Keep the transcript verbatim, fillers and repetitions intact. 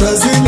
Brasil.